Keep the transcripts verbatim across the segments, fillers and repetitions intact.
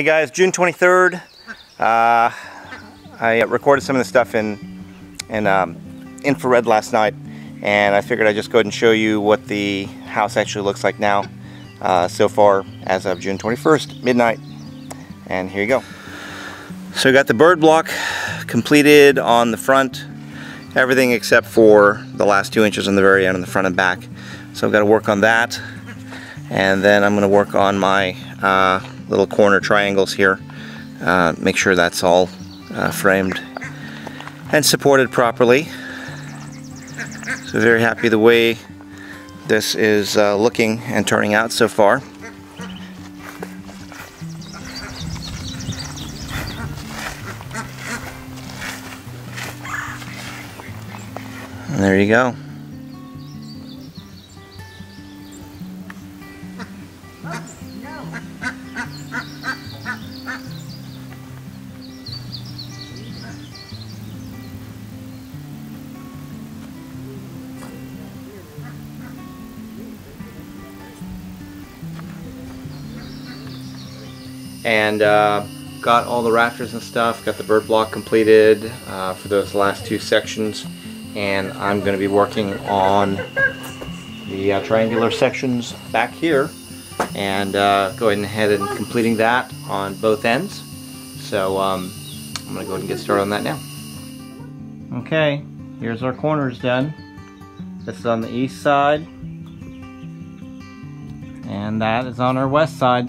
Hey guys, June twenty-third. Uh, I recorded some of the stuff in, in um, infrared last night, and I figured I'd just go ahead and show you what the house actually looks like now, uh, so far as of June twenty-first, midnight. And here you go. So we got the bird block completed on the front, everything except for the last two inches on the very end on the front and back. So I've got to work on that, and then I'm going to work on my uh, little corner triangles here, uh, make sure that's all uh, framed and supported properly. So very happy the way this is uh, looking and turning out so far. And there you go. And uh, got all the rafters and stuff, got the bird block completed uh, for those last two sections, and I'm going to be working on the uh, triangular sections back here, and uh, going ahead and completing that on both ends. So um, I'm going to go ahead and get started on that now. Okay, here's our corners done. This is on the east side, and that is on our west side.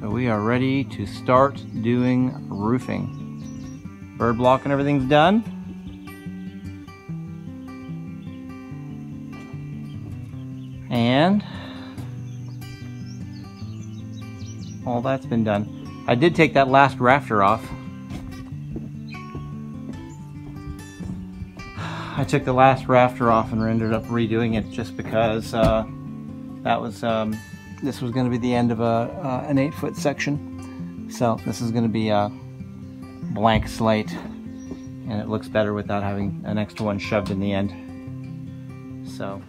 So we are ready to start doing roofing. Bird block and everything's done. And all that's been done. I did take that last rafter off. I took the last rafter off and ended up redoing it just because uh, that was um, this was going to be the end of a uh, an eight foot section, so this is going to be a blank slate, and it looks better without having an extra one shoved in the end. So.